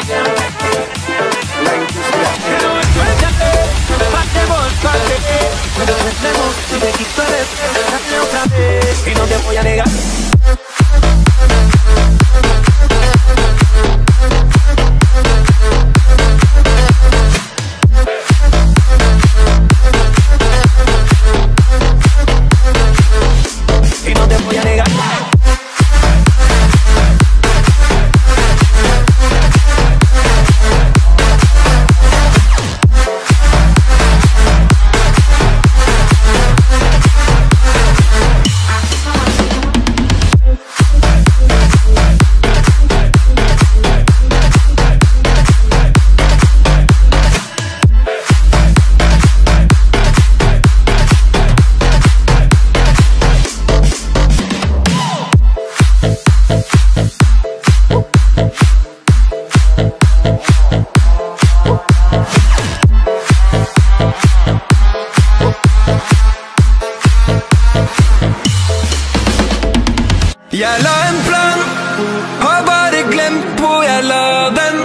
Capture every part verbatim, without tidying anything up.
Y no te voy a negar. Y no te voy a negar. Jalla en plan, har bare glemt på jeg la den.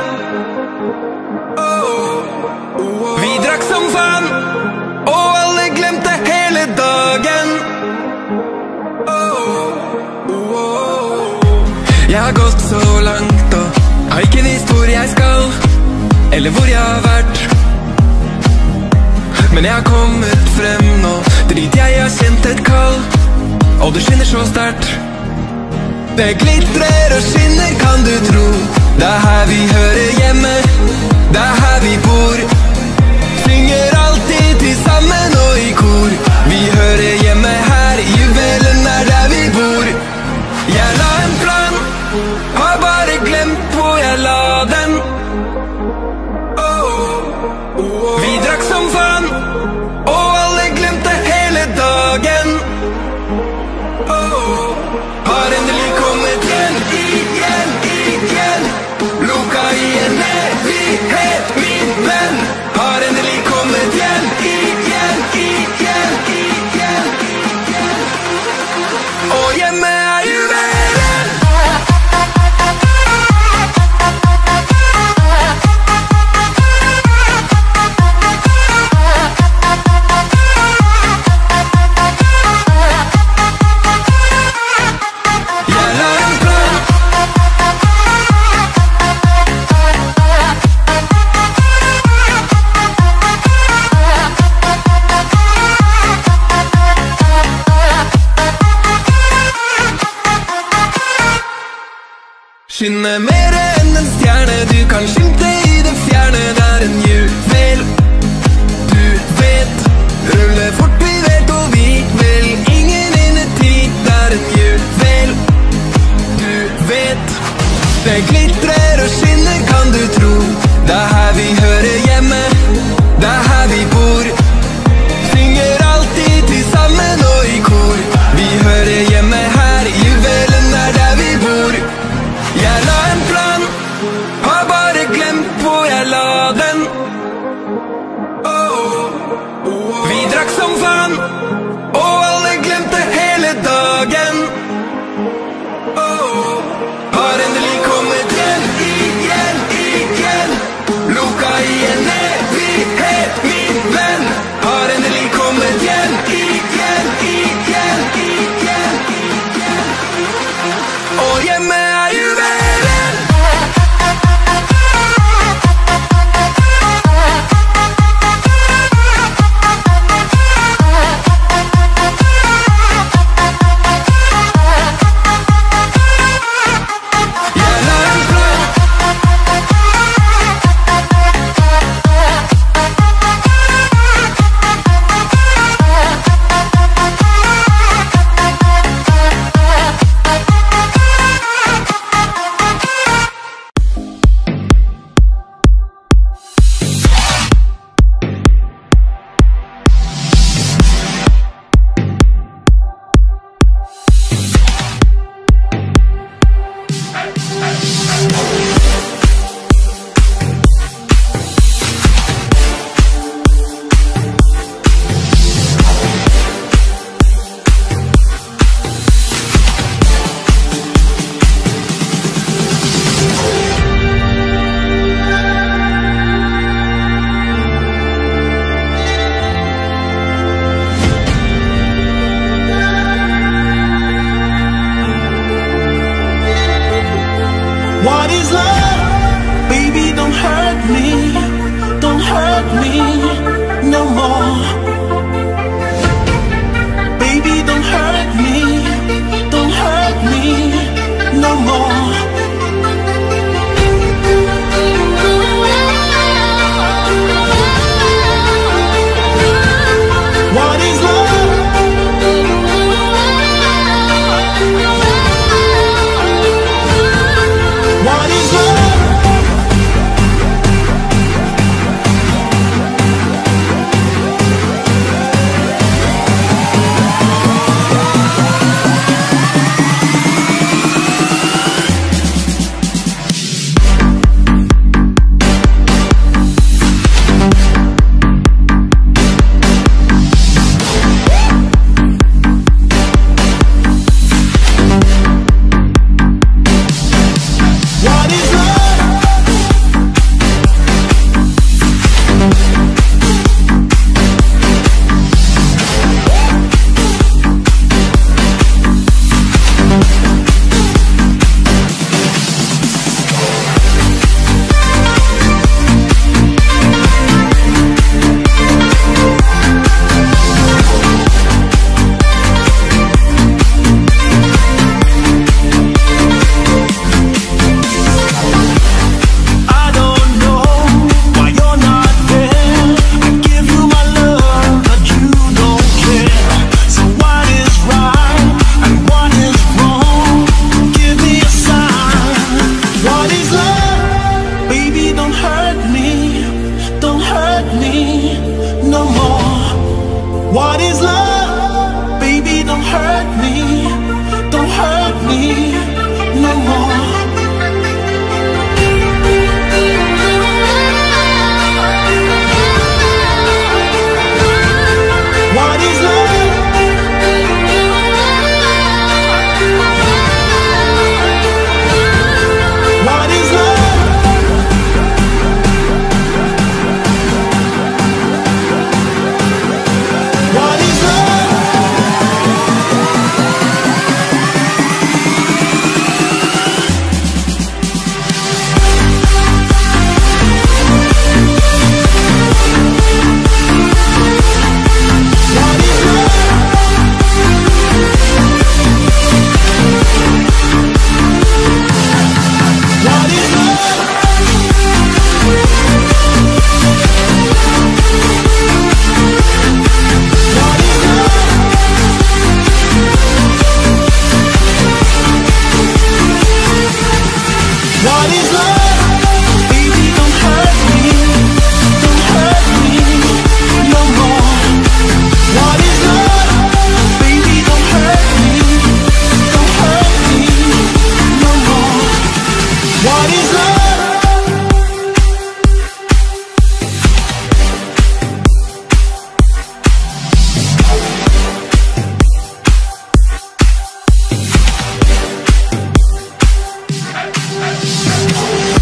Vi drakk som fan, og alle glemte hele dagen. Jeg har gått så langt og har ikke vist hvor jeg skal, eller hvor jeg har vært. Men jeg har kommet frem nå, drit jeg har kjent et kall, og det skinner så sterkt. Det glitrer og skinner, kan du tro. Det er her vi hører hjemme, det er her vi bor. Synger alltid til sammen og i kor. Vi hører hjemme her, juvelen er der vi bor. Jeg la en plan, har bare glemt hvor jeg la den. Vi drakk som fan, og alle glemte hele dagen. Har endelig kommet igjen, igjen, igjen. Loka i en evighet, min venn. Har endelig kommet igjen, igjen, igjen, igjen. Og hjemme er juvelen. Skinner mere enn en stjerne, du kan skimte i det fjerne. Det er en juvel, du vet. Ruller fort, vi vet, og vi vil. Ingen innetid, det er en juvel, du vet. Det glitrer og skinner, kan du tro. Det er her vi hører hjemme, det er her vi bor. Synger alltid til sammen og i kor. Vi hører hjemme her, juvelen er der vi bor. Jeg la en plan, har bare glemt hvor jeg la den. Vi drakk som fan, og alle glemte hele dagen. Har endelig kommet igjen, igjen, igjen. Loka i en evighet, min venn. Har endelig kommet igjen, igjen, igjen, igjen, igjen. Og hjemme er juvelen. What is love? Baby, don't hurt me, don't hurt me no more. Baby, don't hurt me, don't hurt me no more. We'll be right back.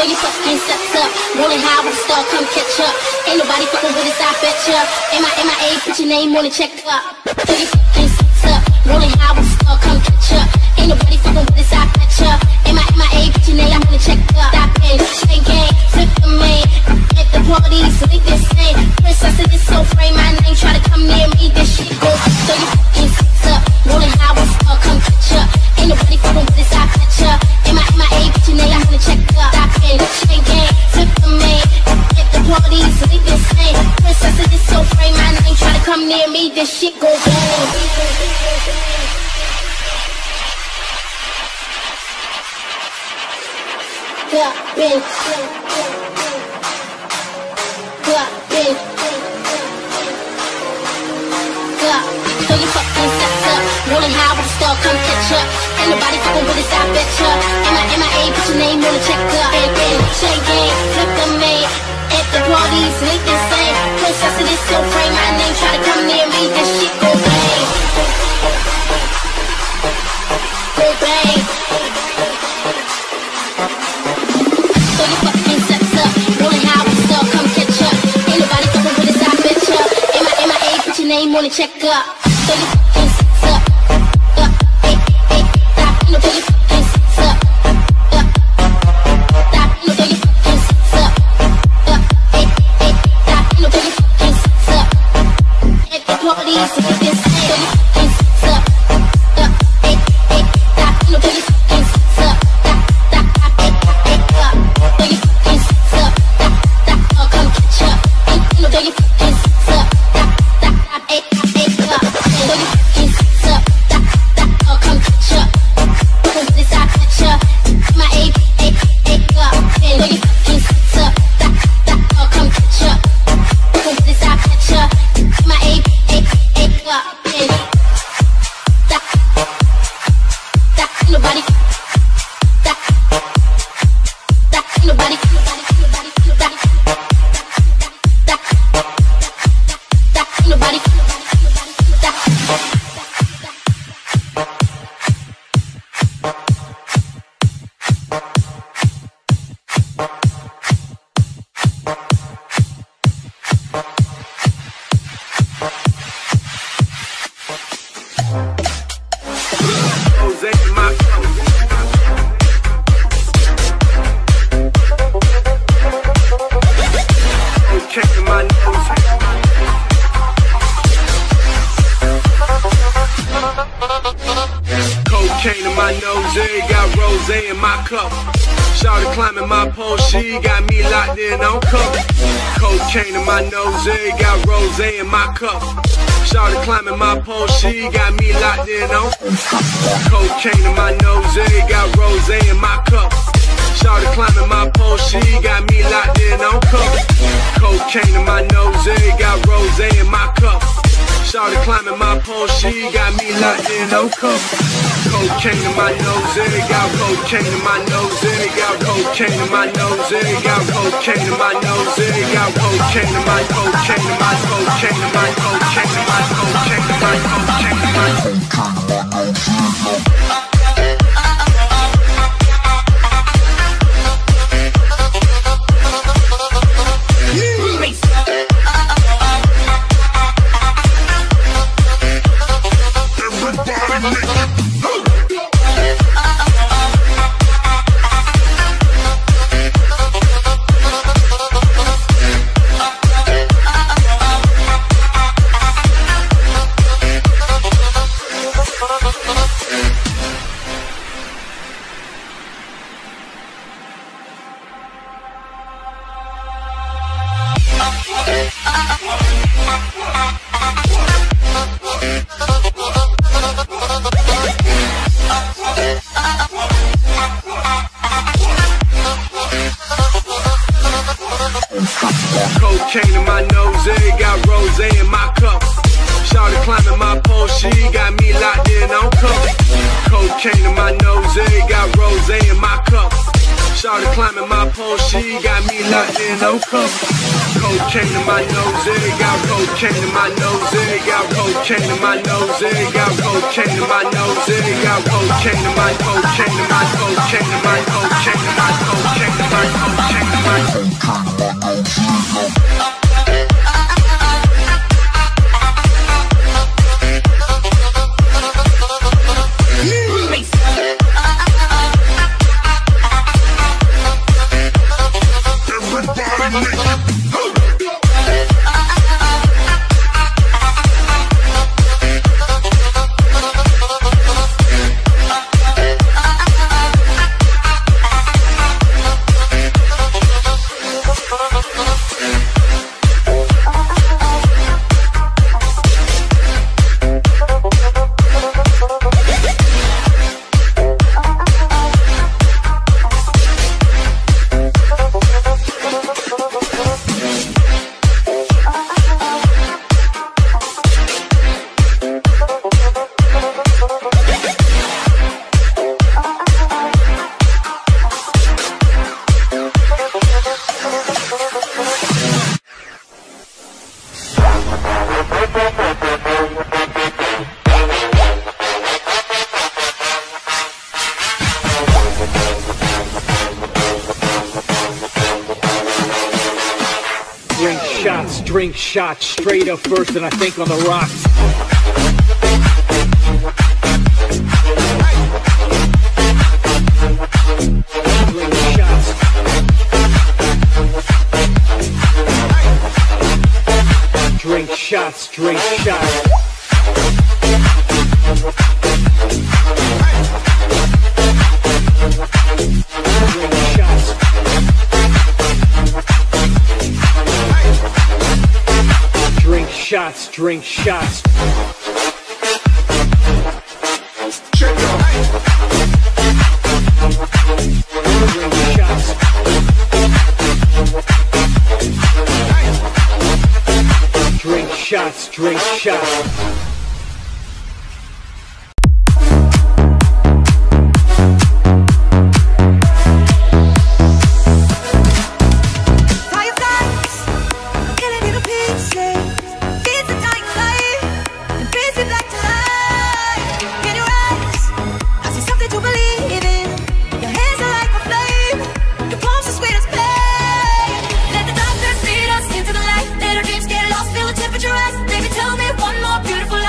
Girl, you fuck skin steps up. Rolling high with a star, come catch up. Ain't nobody fucking with us, I bet ya. M I M I A, put your name on it, check up. Girl, you fuck skin steps up. Rolling high with a star, come catch up. Ain't nobody fucking with us, I bet ya. M I M I A, put your name on it, check up. Stop it, shake gang, flip the main. At the party, so they this ain't. Princess of this so frame, my name try to come near me, this shit goes. Girl, you fuck skin steps up. Rolling high with a star, come catch up. Ain't nobody fucking with us, I bet ya. M I M I A, put your name on it, check up. Chain gang, flip the man. At the party, so they this ain't. Princess of this so frame, my name try to come near me, this shit go down. So you fucking steps up. Rolling high with a star, come catch up. Ain't nobody fucking with us, I bet ya. M I M I A, put your name on the check up. And then, chain gang, flip the maid. At the parties, make this same. Princess of this so frame, my name try to come near me, this shit go bang. Go bang. So you fucking steps up. Rolling high with a star, come catch up. Ain't nobody fucking with us, I bet ya. M I M I A, put your name on the check up. So you fucking sits up, up, hey, hey, stop, you know, so you fucking sits up, up, stop, you know, so you fucking sits up, up, hey, hey, stop, you know, so you fucking sits up, at the party, so you can say, so you fucking sits up, up, hey, hey, stop, you know, so you fucking sits up, stop, stop, stop, hey, hey, stop, so you fucking sits up, stop, stop, oh, come catch up, hey, you know, so you fucking sits up, stop, stop, stop, hey, hey, stop. So you fucking sits up, stop, stop, oh, come catch up. Cause this I catch up. My A, A, A, up. So you fucking sits up, stop, stop, oh, come catch up. Cause this I catch up. My A, A, A, up. Stop, stop, nobody. Stop, stop, nobody. Stop, stop, nobody. In my cup, shawty climbing my pole, she got me locked in on cocaine in my nose, it got rose in my cup. Shawty climbing my pole, she got me locked in on cocaine in my nose, it got rose in my cup. Shawty climbing my pole, she got me locked in on cocaine in my nose, it got cocaine in my nose, it got cocaine in my nose, it got cocaine in my nose, it got cocaine in my cocaine in my cocaine in my cocaine in my cocaine in my cocaine in my cocaine in my. Cocaine in my cocaine in my cocaine in my cocaine in my cocaine in my Drink shots straight up first, and I think on the rocks. Drink shots. Drink shots, drink shots. Shots, drink shots. Check your height. Drink shots. Hey. Drink shots, drink shots. Tell me one more beautiful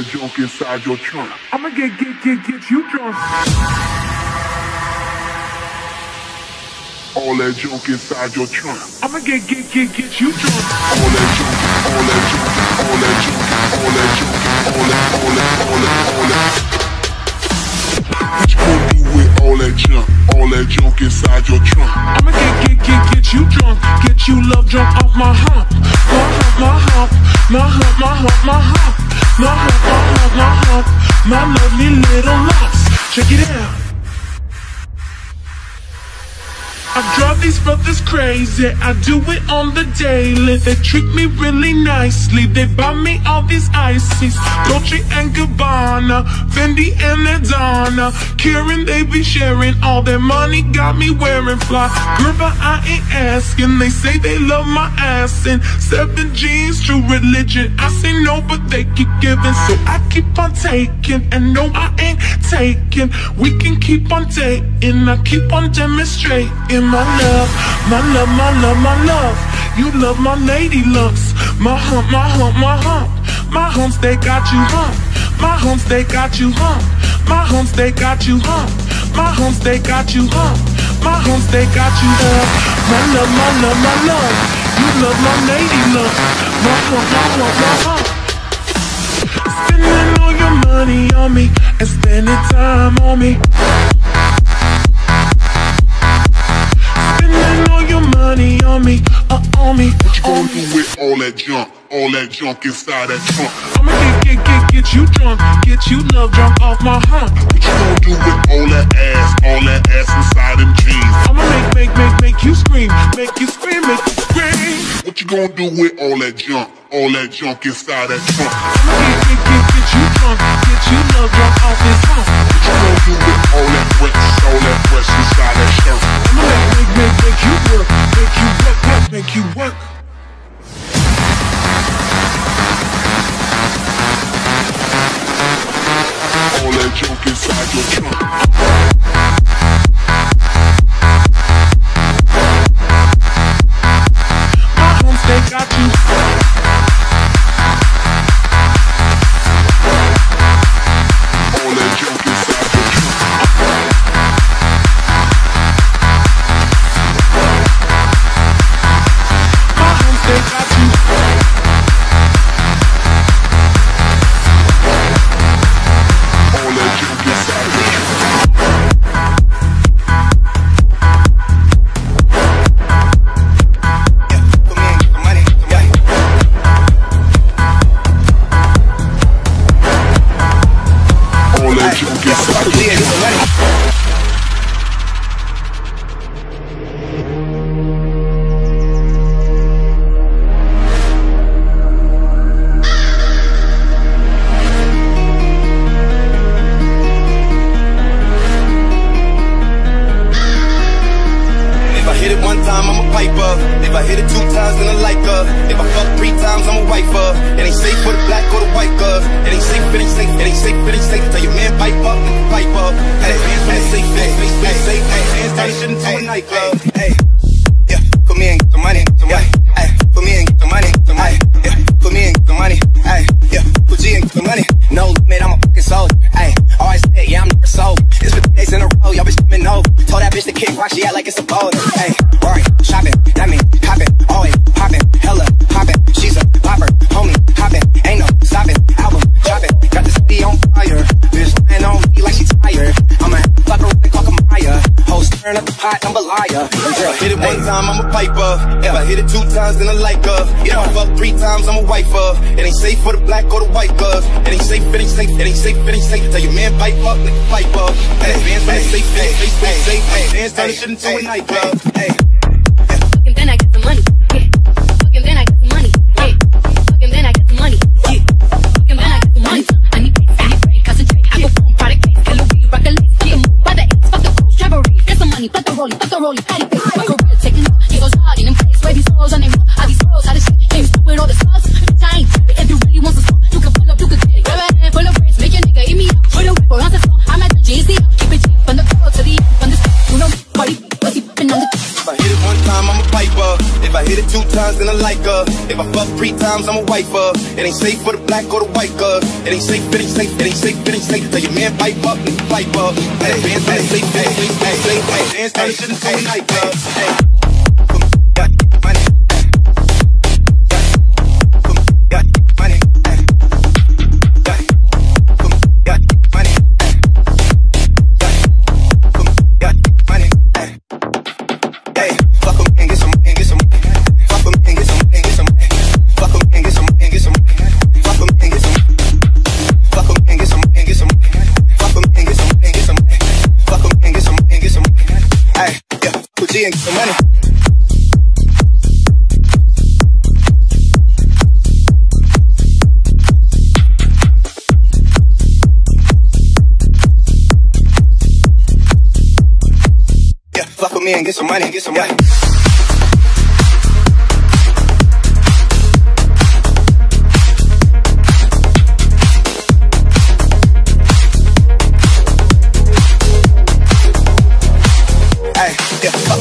that junk inside your trunk. I'ma get, get, get, get you drunk. All that junk inside your trunk. I'ma get, get, get, get you drunk. All that junk, all that junk, all that junk, all that junk, all that, all that, all that, all that. What you gonna do with all that junk? All that junk inside your trunk. I'ma get, get, get, get you drunk. Get you love drunk off my hump. My hump, my hump, my hump, my hump, my hump. My hump, my hump, my hump, my lovely little lumps. Check it out. I drive these brothers crazy, I do it on the daily. They treat me really nicely, they buy me all these ices. Dolce and Gabbana, Fendi and Adana. Karen, they be sharing, all their money got me wearing fly. Girl, but I ain't asking, they say they love my ass. And seven jeans, true religion, I say no, but they keep giving. So I keep on taking, and no, I ain't taking. We can keep on dating, I keep on demonstrating. My love, my love, my love, my love. You love my lady looks. My hump, my hump, my hump. My humps, they got you hump. My humps, they got you hump. My humps, they got you hump. My humps, they got you hump. My humps, they got you hump. My love, my love, my love. You love my lady looks. My hump, my hump, my hump. Spending all your money on me and spending time on me. Money on me, uh, on me. What you gonna do with all that junk, all that junk inside that trunk? I'ma get, get, get, get you drunk, get you love drunk off my hump. What you gonna do with all that ass, all that ass inside them jeans? I'ma make, make, make, make you scream, make you scream, make you scream. What you gonna do with all that junk, all that junk inside that trunk? I'ma get, get, get, get you drunk, get you love drunk off this hump. What you gonna do with all that breast, all that breast inside that shirt? I'ma make, make, make, make you work. Make you work, work, make you work. All that junk inside your trunk. My humps, they got you. All that junk inside your trunk. times, then I like her. If I fuck three times, I'm a wifer. It ain't safe for the black or the white girl. It ain't safe, it ain't safe, it ain't safe, it ain't safe. Tell your man pipe up and pipe up. Hey, man, hey, hey, hey, hey, hey, hey, hey, hey, hey, hey, hey, hey, and get some money. Yeah, fuck with me and get some money, get some money. You're already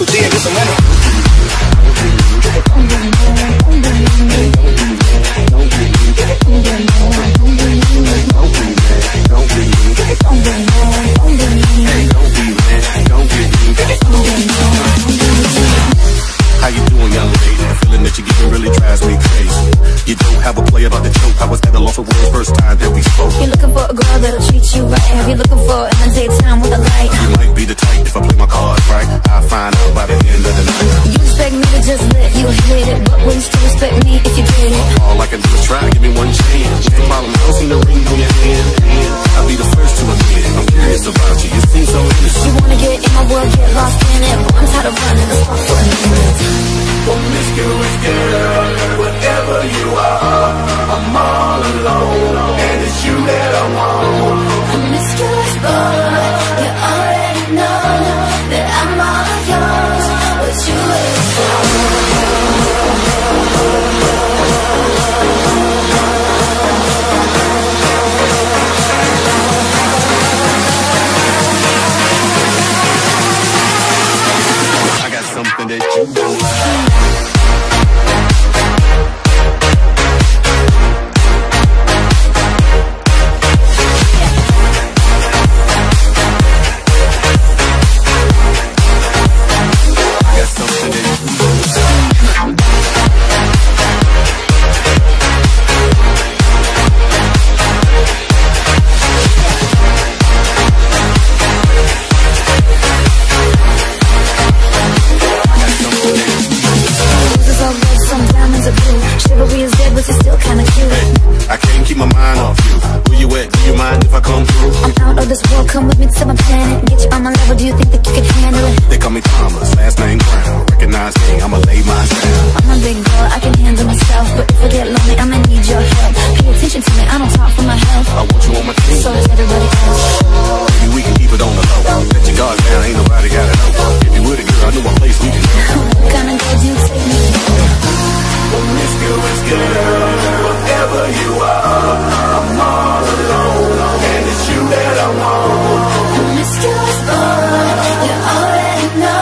know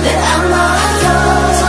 that I'm all yours.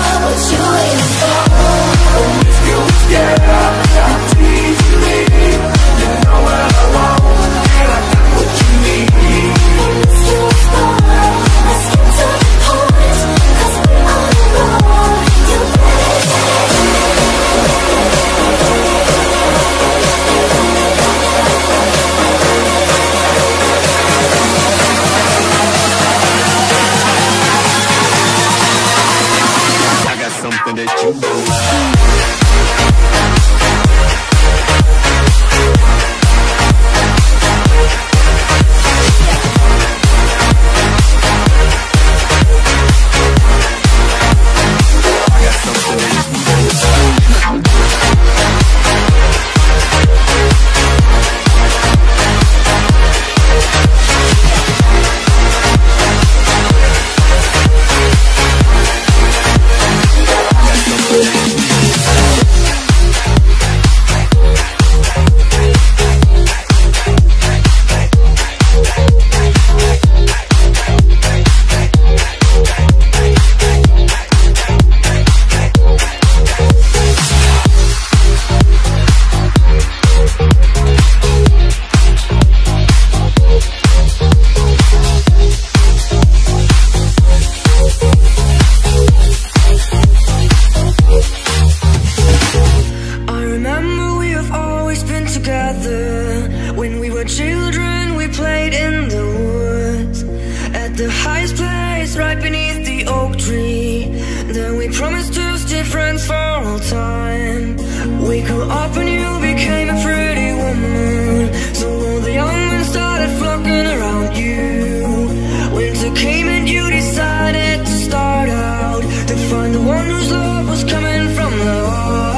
is right beneath the oak tree. Then we promised to stay friends for all time. We grew up and you became a pretty woman, so all the young men started flocking around you. Winter came and you decided to start out to find the one whose love was coming from the heart.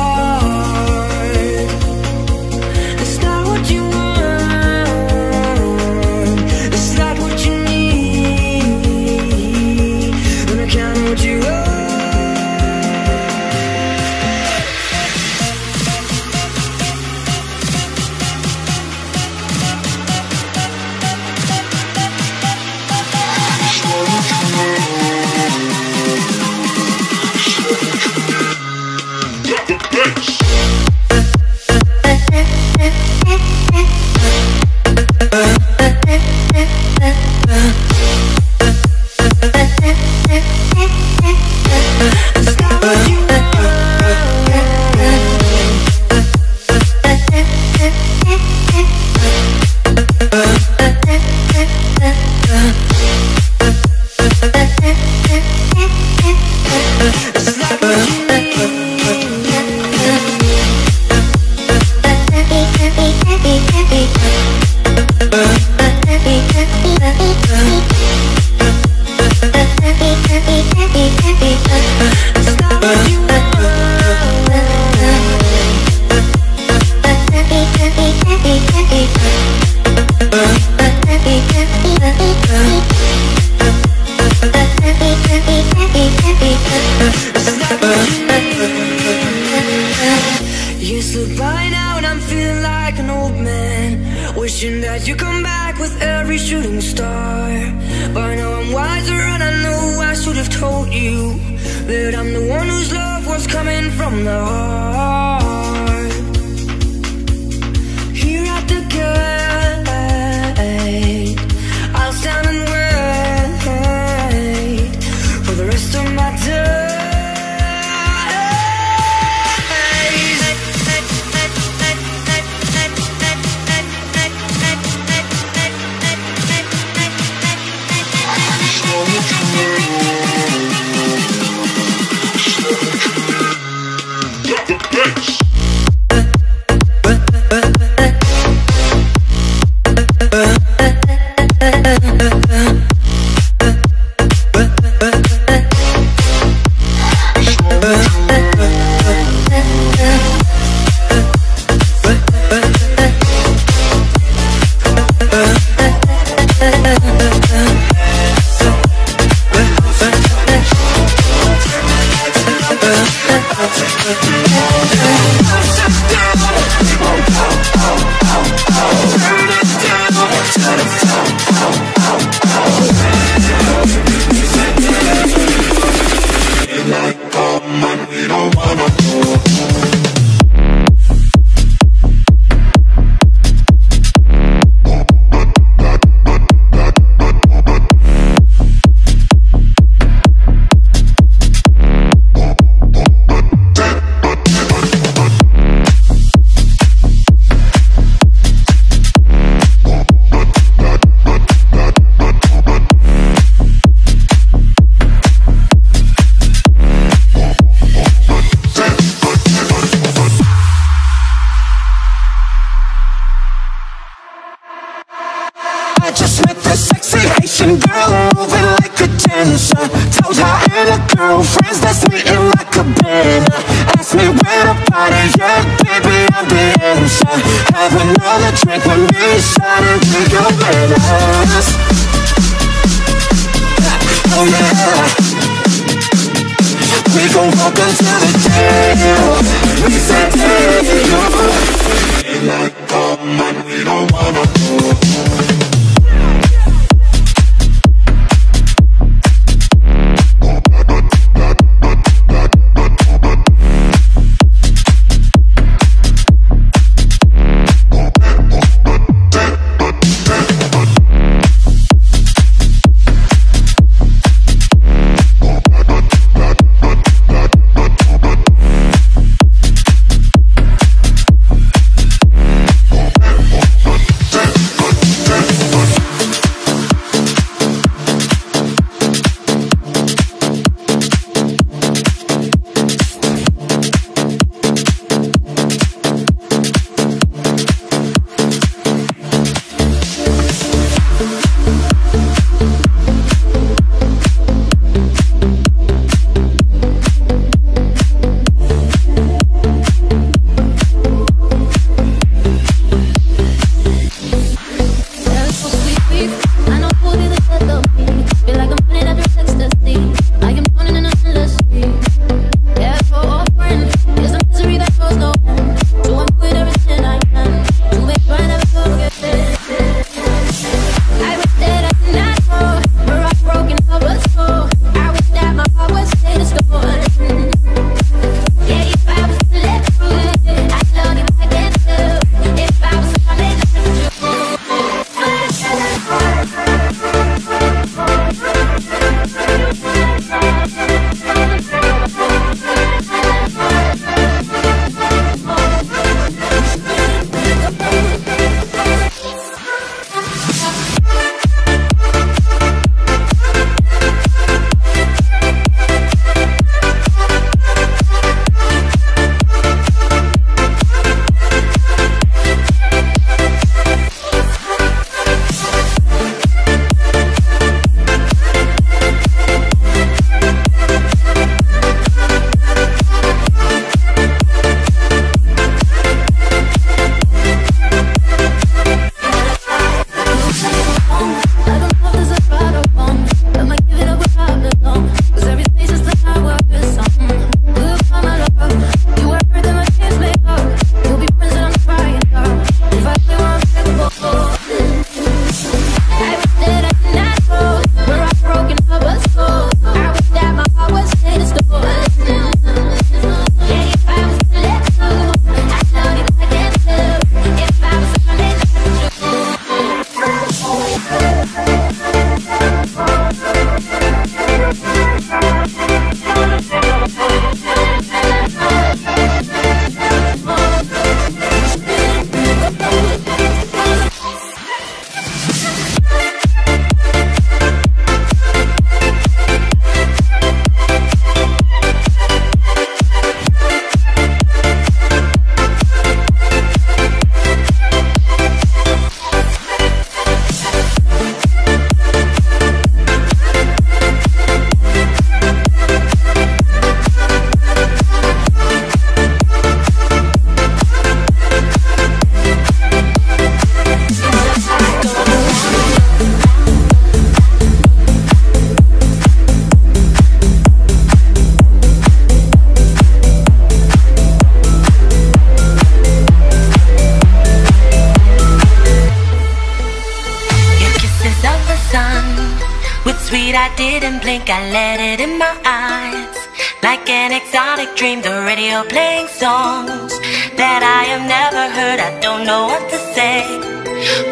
didn't blink, I let it in my eyes. Like an exotic dream, the radio playing songs that I have never heard, I don't know what to say.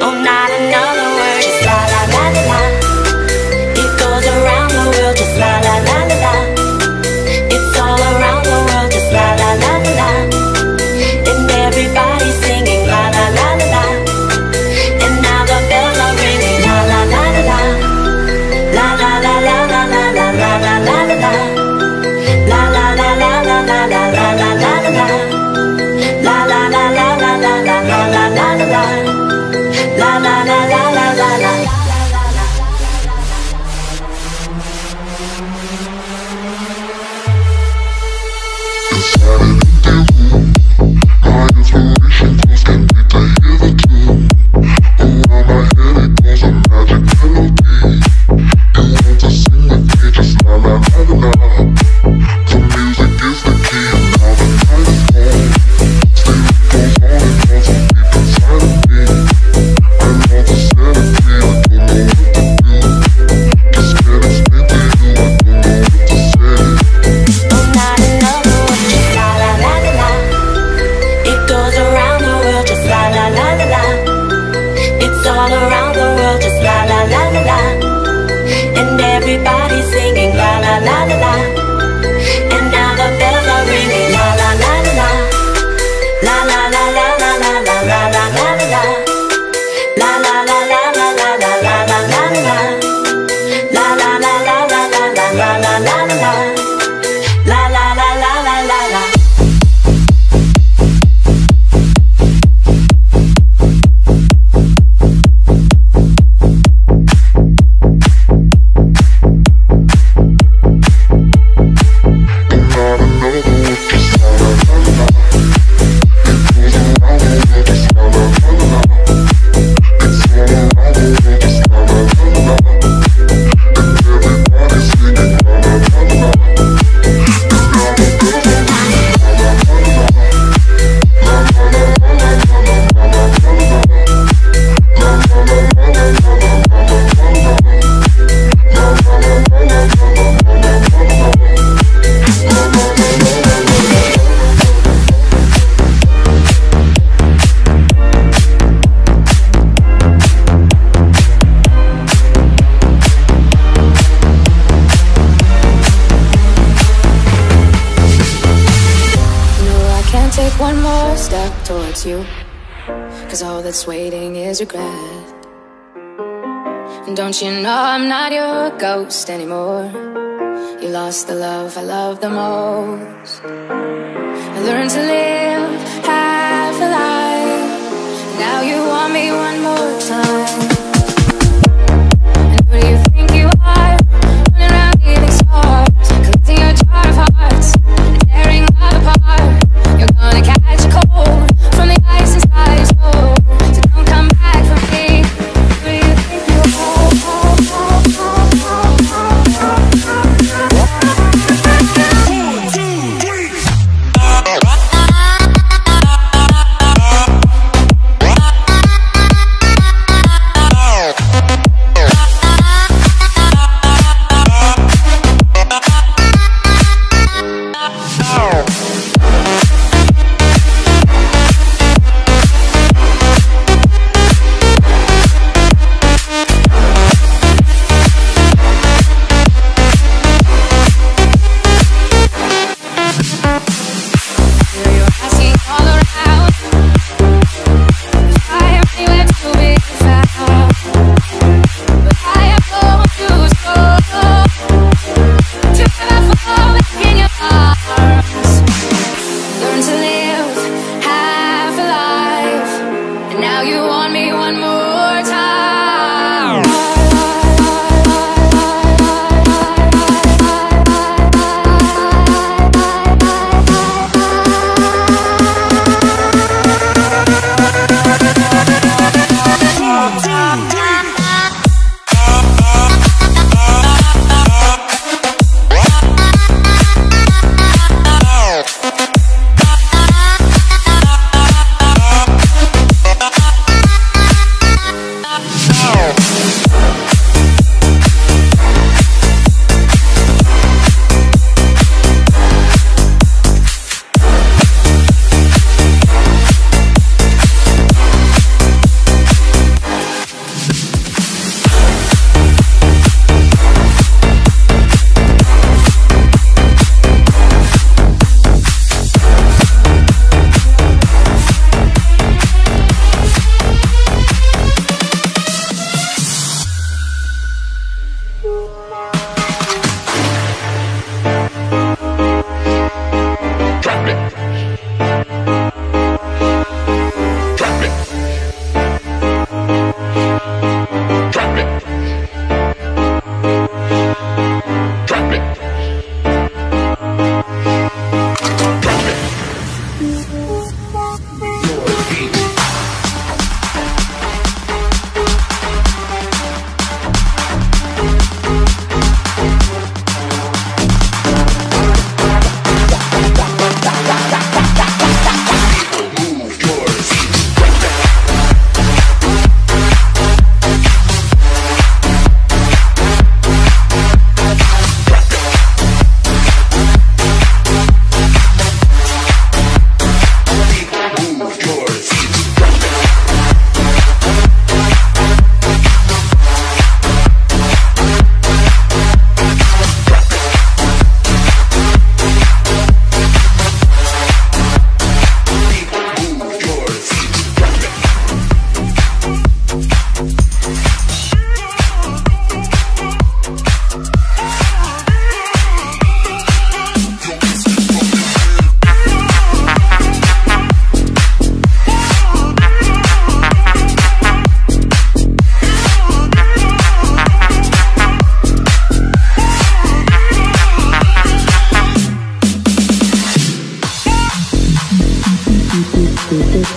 Oh, not another word, just la la la la la. It goes around the world, just la la la la la. It's all around the world, just la la la la la. And everybody's singing la la la la la. And now the bells are ringing la la la la la. La la la la la la la la la la la. La la la la la la la la la la la. La la la la la la la la la la la. La la la la la la la. Regret. And don't you know I'm not your ghost anymore? You lost the love I love the most. I learned to live half a life. Now you want me one more time.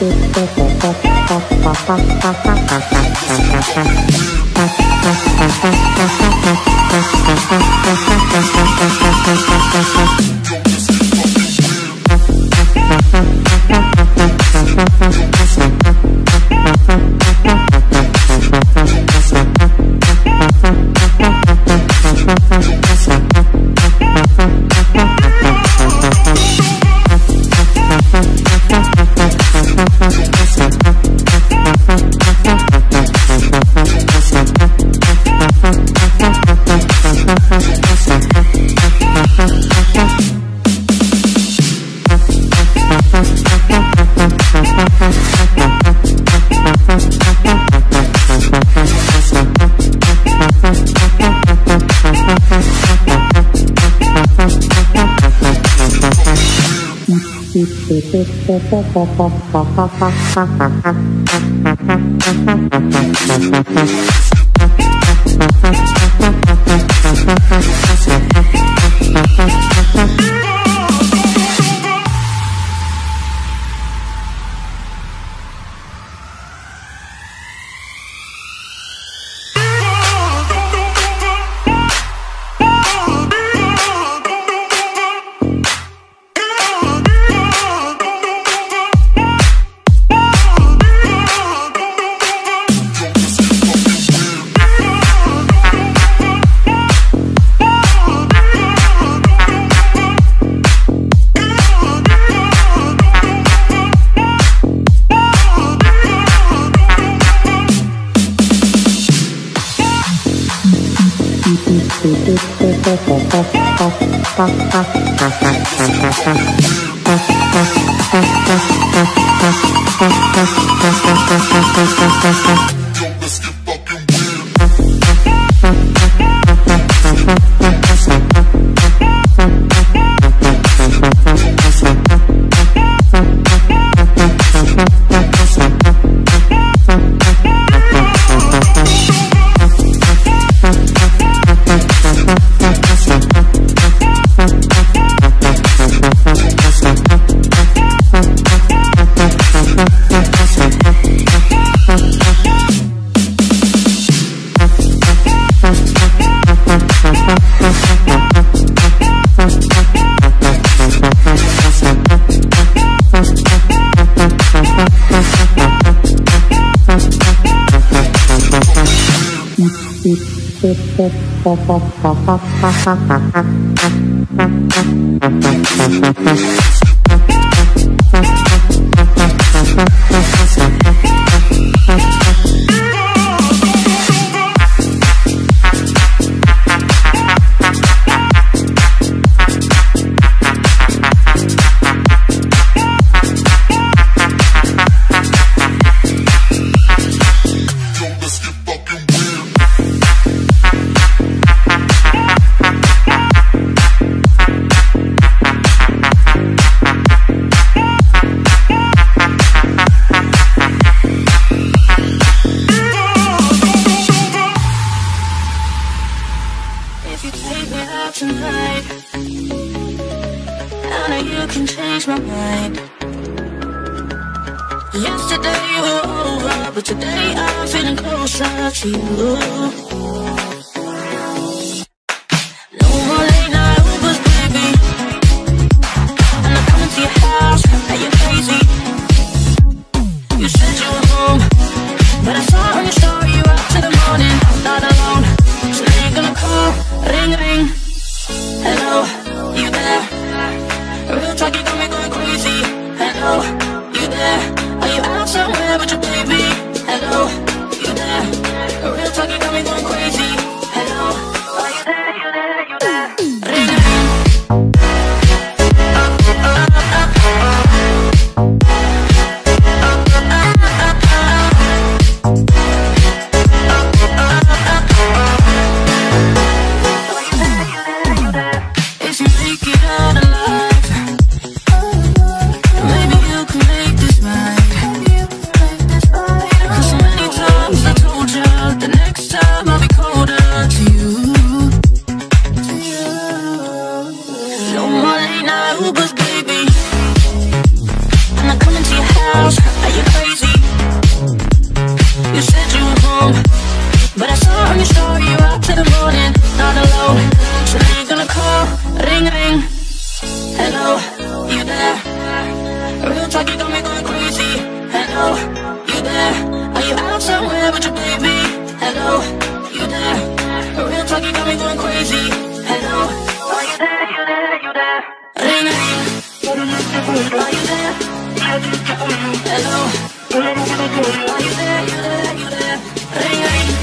Hello, you there? A real talk, you got me going crazy. Ring ring, hello, you there? Real talk, you got me going crazy. Hello, you there? Are you out somewhere with your baby? Hello, you there? Real talk, you got me going crazy. Hello, are you there? You there? You there? Ring ring, are you there? Hello, are you there? You there? You there? Ring ring.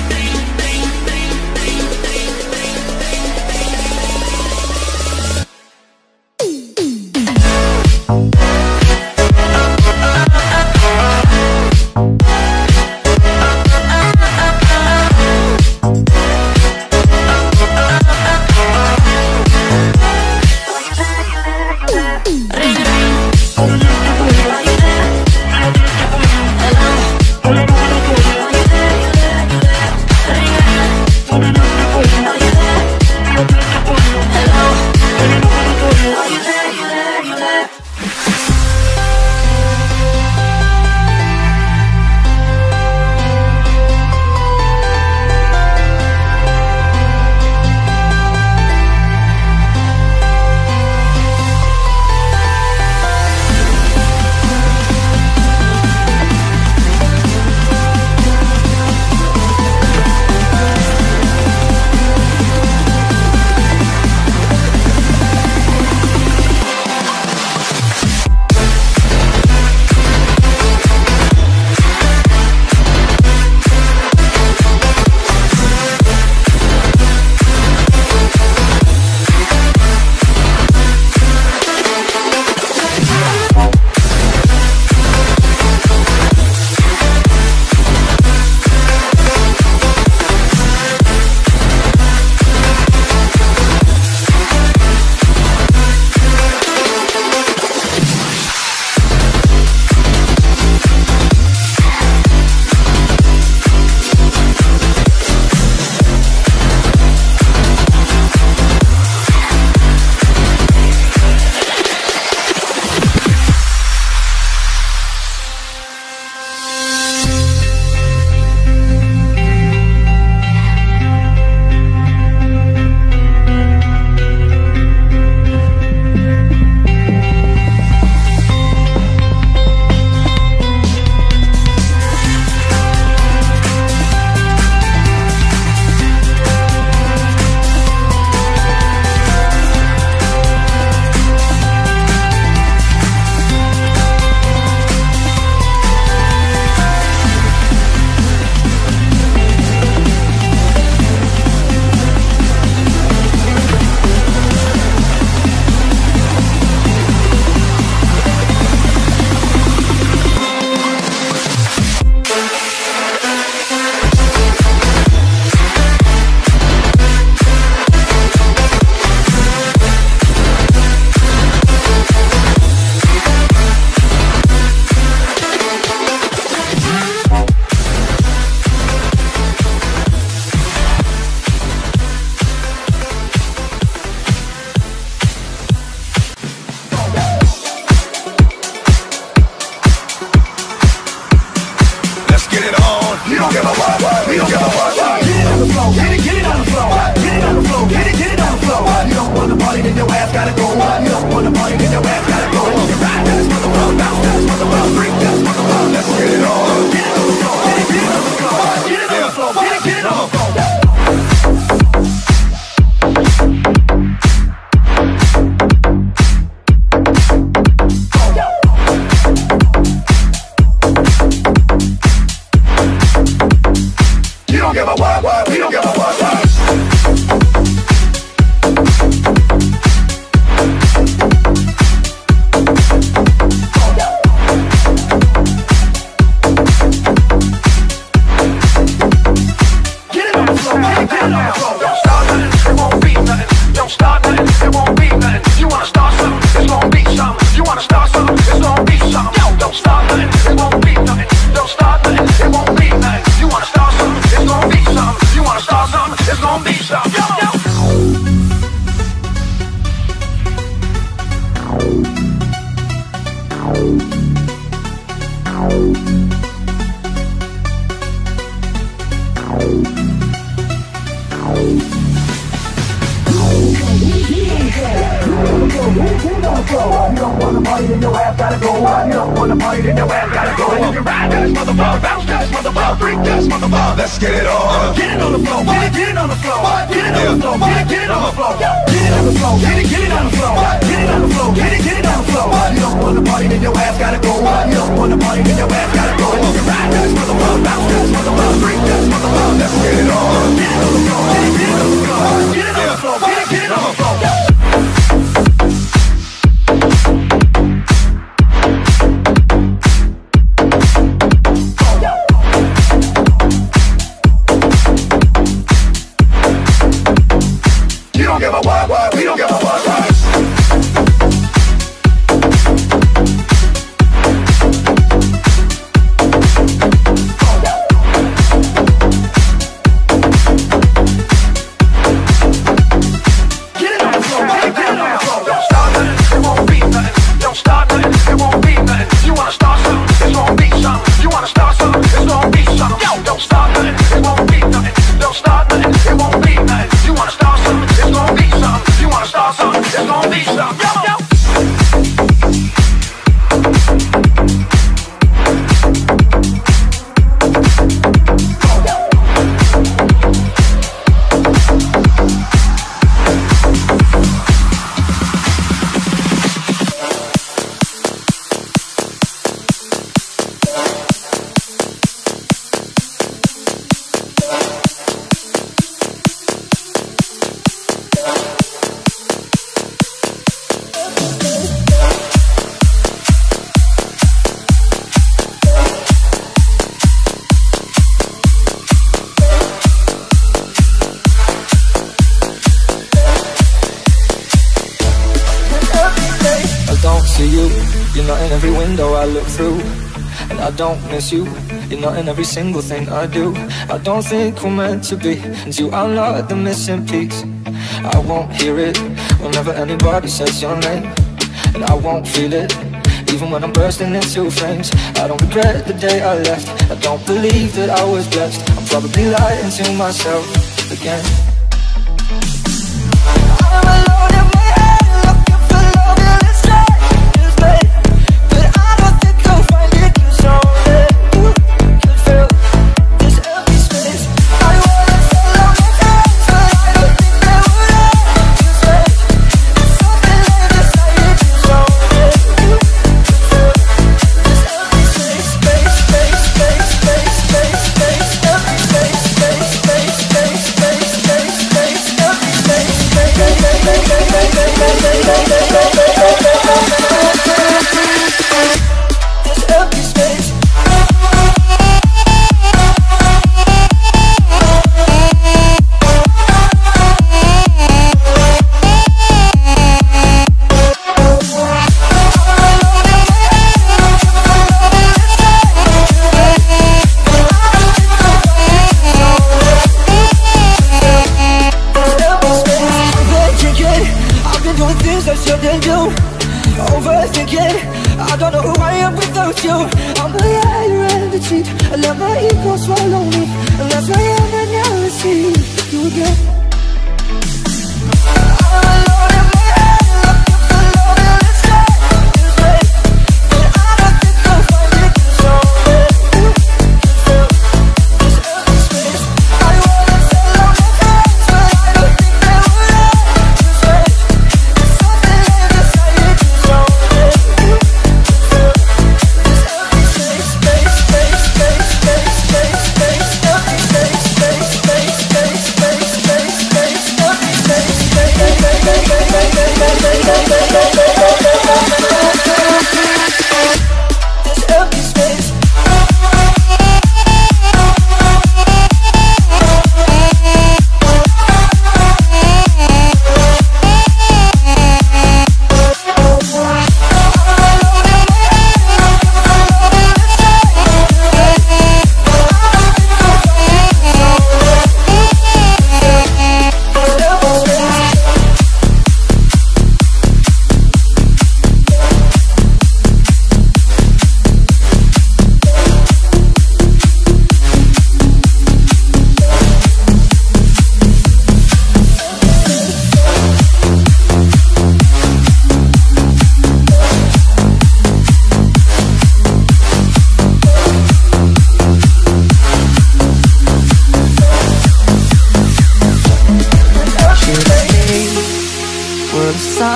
go. I don't wanna party, then your ass gotta go. I don't wanna party, then your ass gotta go. And you can ride this motherfucker, bounce this motherfucker, freak this motherfucker. Let's get it on. Get it on the floor, get it, get it on the floor. Get it on the floor, get it on the floor. Get it on the floor, get it, get it on the floor. Get it on the floor, get it, get it on the floor. You don't wanna party, then your ass gotta go. You don't wanna party, then your ass gotta go. And you can ride this motherfucker, bounce this motherfucker, freak this motherfucker. Let's get it on. Get it on the floor, get it, get it on the floor. Get it on the floor, get it, get it on the floor. Don't miss you, you're not in every single thing I do. I don't think we're meant to be, and you are not the missing piece. I won't hear it whenever anybody says your name, and I won't feel it even when I'm bursting into flames. I don't regret the day I left. I don't believe that I was blessed. I'm probably lying to myself again. Hey,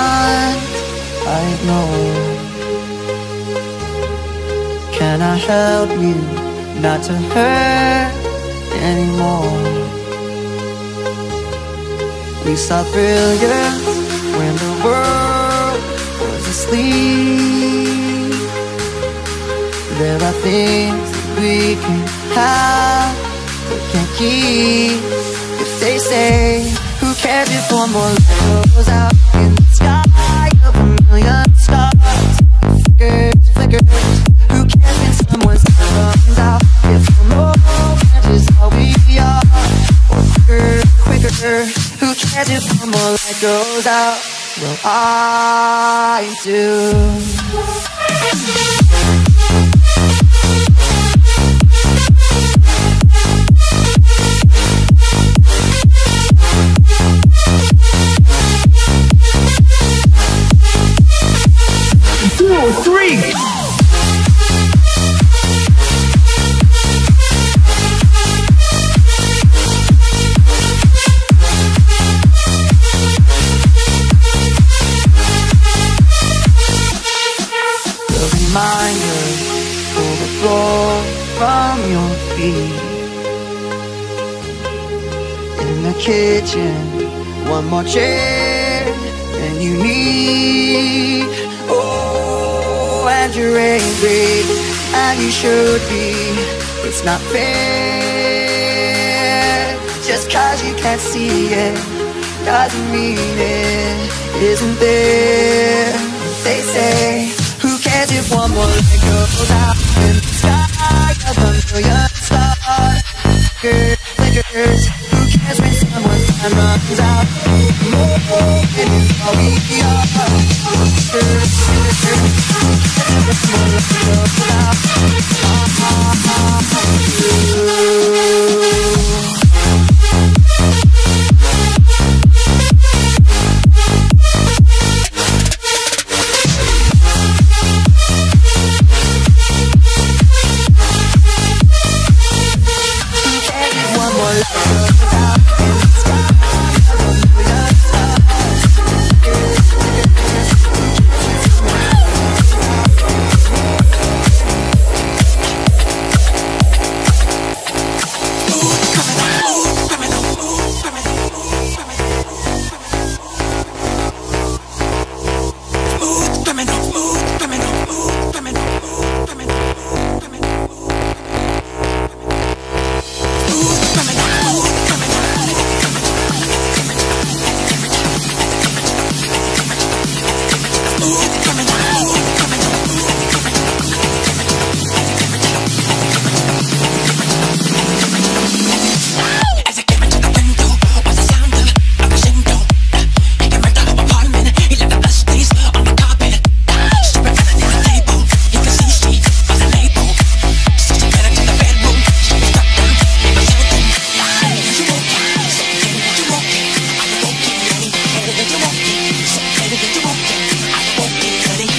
mind, I ignore. Can I help you not to hurt anymore? We saw brilliance when the world was asleep. There are things that we can have, but can't keep. If they say, who cares if one more light goes out in the sky of a million stars? Flickers, flickers. Who cares when someone's sun comes out? If one more light is all we are, or quicker, quicker. Who cares if one more light goes out? Well, I do. two, three, in the kitchen, one more chair than you need. Oh, and you're angry, and you should be. It's not fair. Just cause you can't see it doesn't mean it isn't there. They say, who cares if one more light goes out in the sky of a million stars? Flickers, flickers. Who cares when someone's time runs out? More than all we are. Flickers, flickers. Who cares when someone's time runs out? Ah, ah, ah, ah. Ready?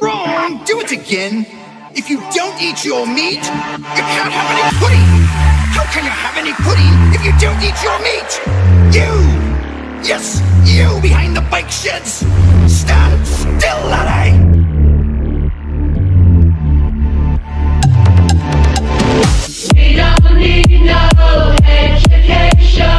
Wrong! Do it again! If you don't eat your meat, you can't have any pudding! How can you have any pudding if you don't eat your meat? You! Yes, you behind the bike sheds! Stand still, laddie! We don't need no education!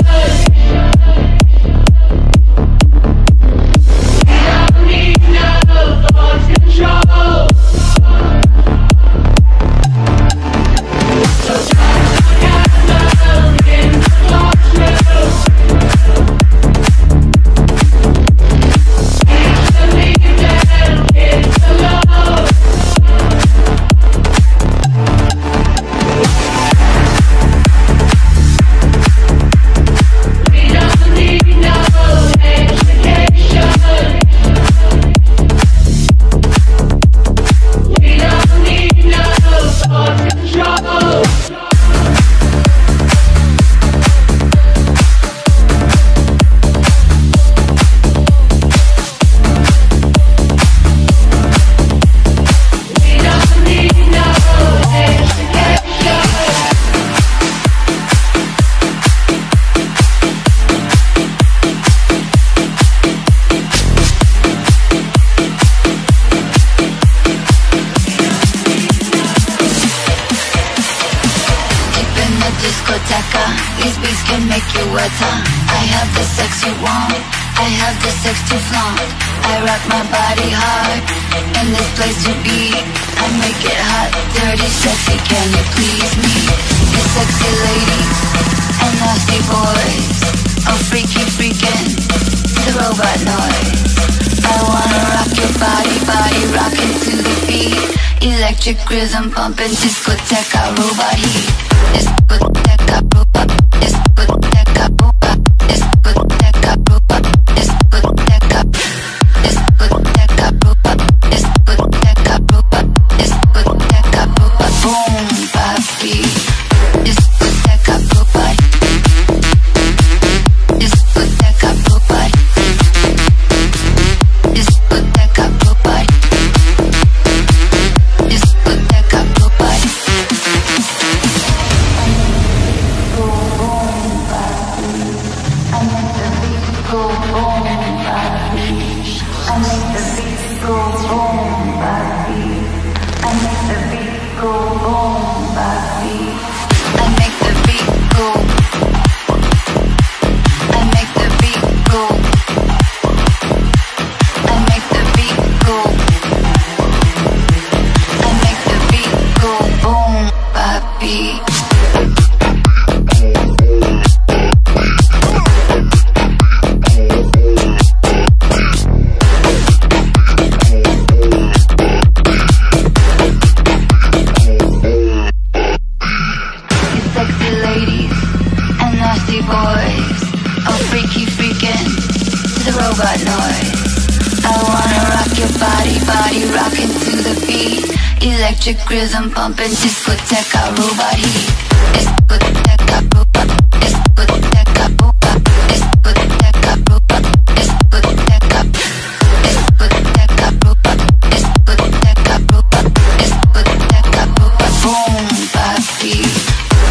Electric rhythm pumping, discoteca, robot heat. Discoteca, robot, discoteca, robot, discoteca, robot, discoteca, discoteca, robot, discoteca, robot, discoteca, robot, boom, papi. Discoteca, robot, discoteca, robot, discoteca, robot. Electric rhythm pumping, discoteca, robot heat. Discoteca, robot, discoteca, robot, discoteca, robot, discoteca, discoteca, robot, discoteca, robot, discoteca, robot, boom, papi.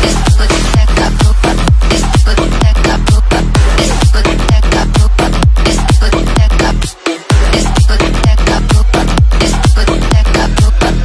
Discoteca, robot, discoteca, robot, discoteca, robot, discoteca, discoteca, robot, discoteca, robot.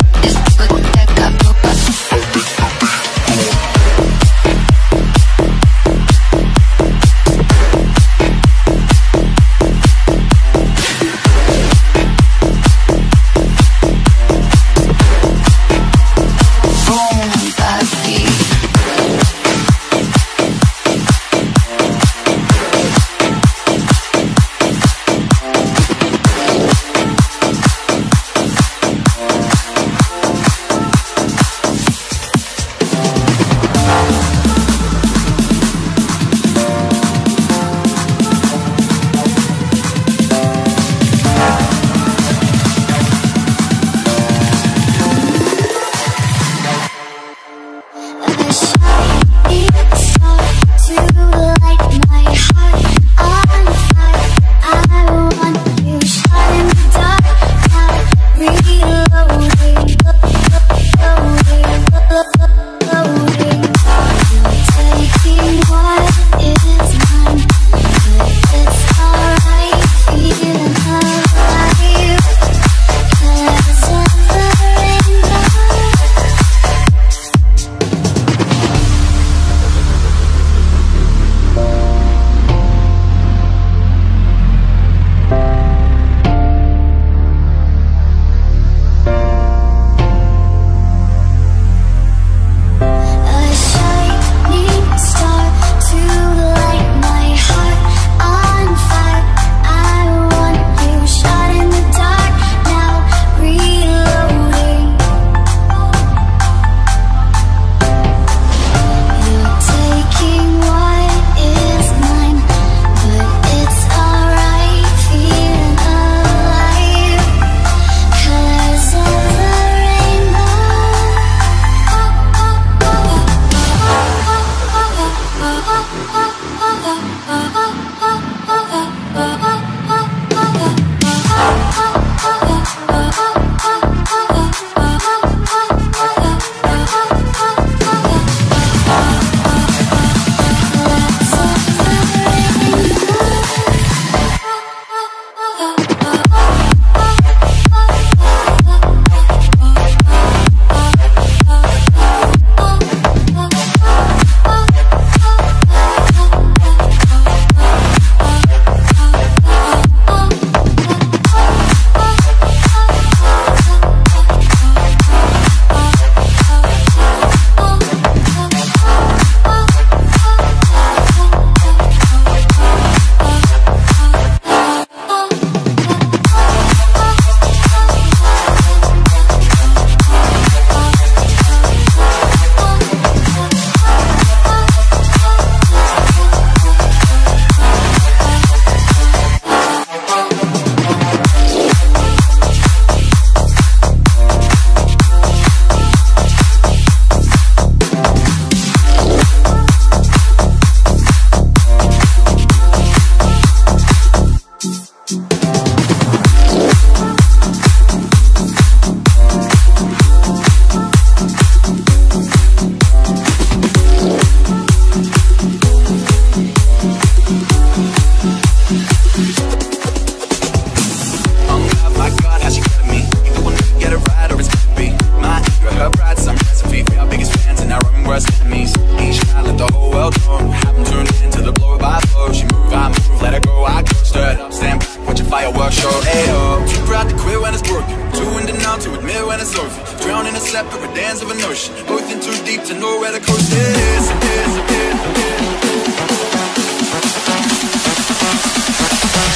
drown in a separate dance of an ocean, both in too deep to know where the coast is, is, is, is.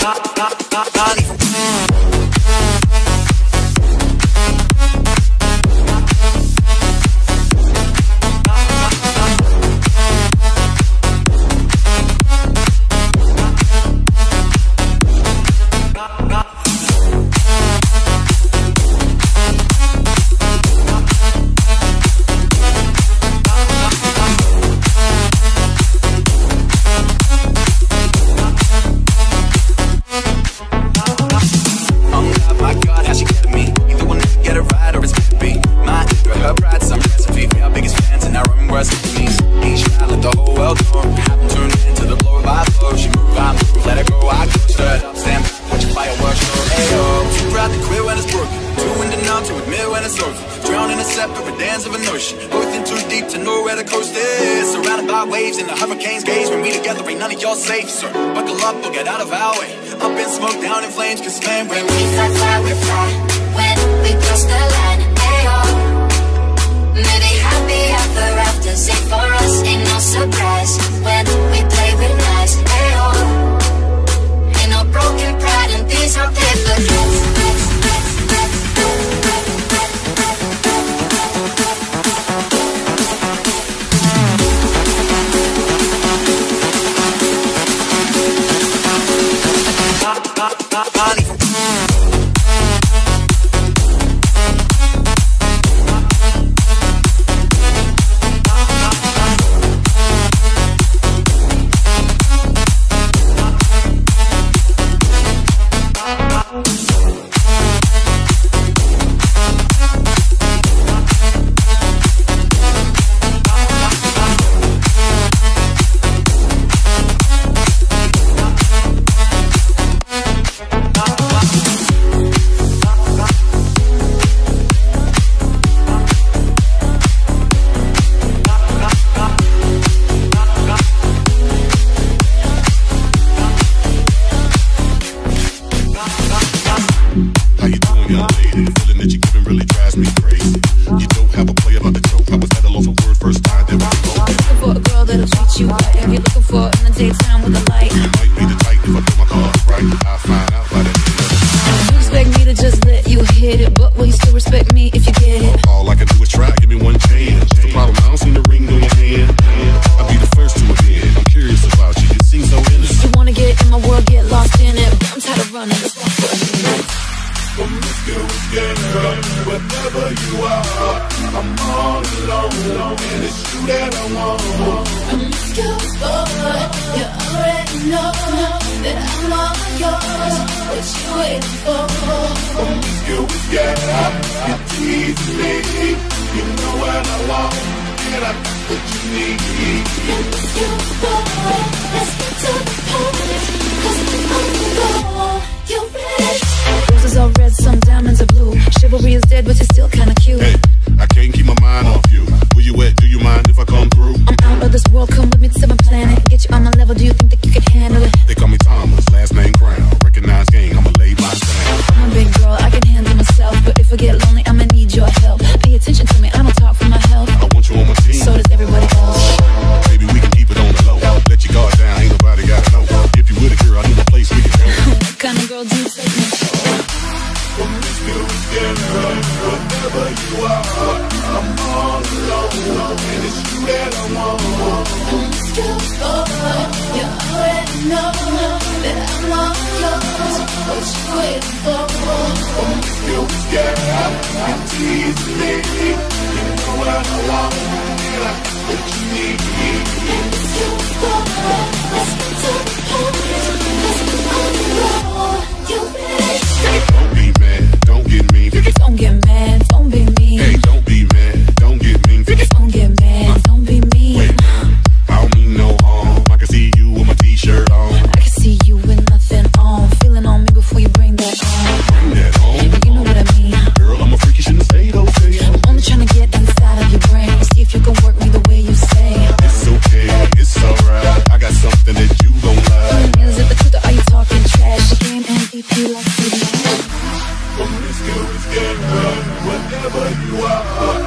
Not, not, not, not even. Oh,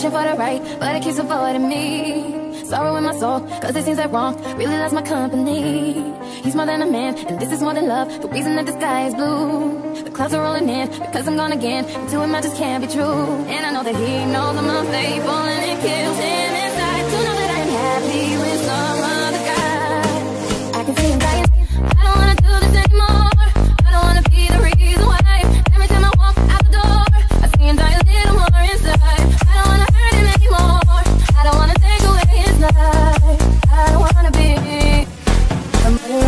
searching for the right, but it keeps avoiding me. Sorrow in my soul, cause it seems that wrong really loves my company. He's more than a man, and this is more than love, the reason that the sky is blue. The clouds are rolling in, because I'm gone again, and to him I just can't be true. And I know that he knows I'm unfaithful, and it kills him inside to know that I am happy with some other guy. I can see him dying, I don't wanna do this anymore. I don't wanna be the reason why. Every time I walk out the door, I see him die a little more inside. I don't wanna hurt him anymore. I don't wanna take away his life. I don't wanna be a murderer.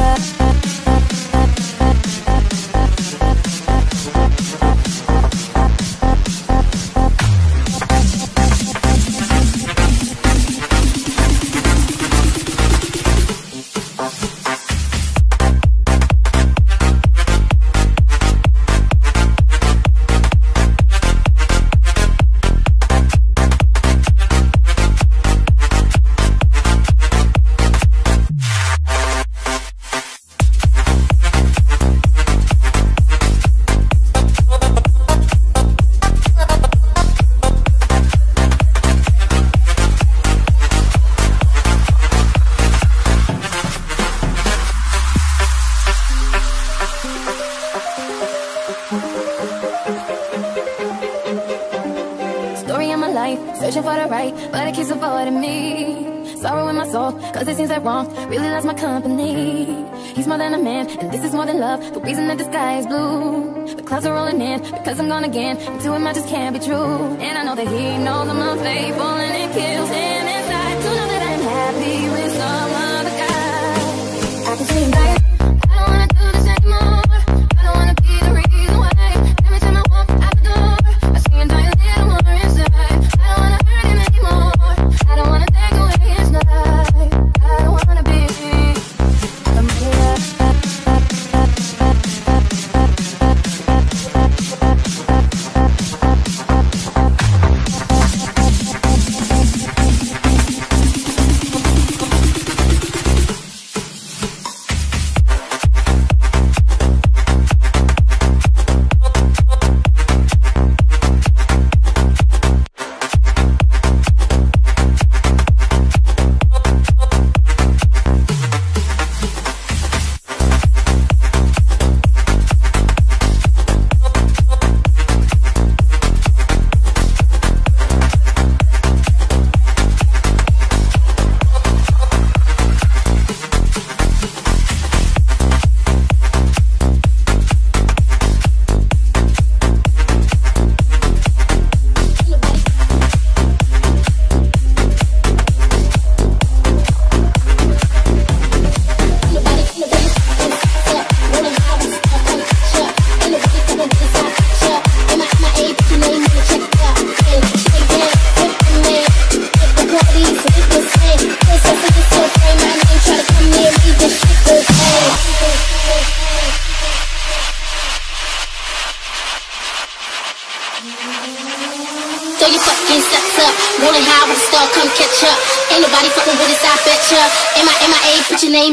Really loves my company. He's more than a man, and this is more than love, the reason that the sky is blue. The clouds are rolling in, because I'm gone again, and to him I just can't be true. And I know that he knows I'm unfaithful, and it kills him inside to know that I'm happy with some other guy. I can see him dying.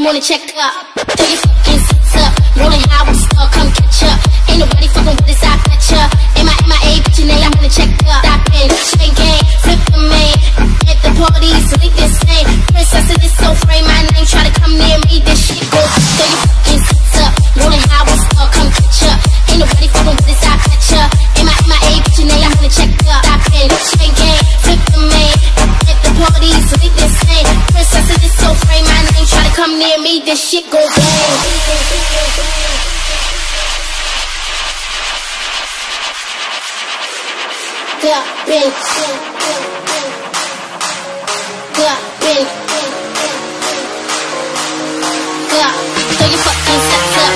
Stop, you know, throw your fucking socks up.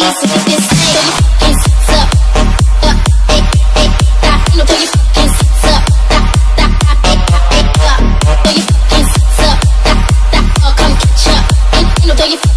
Don't you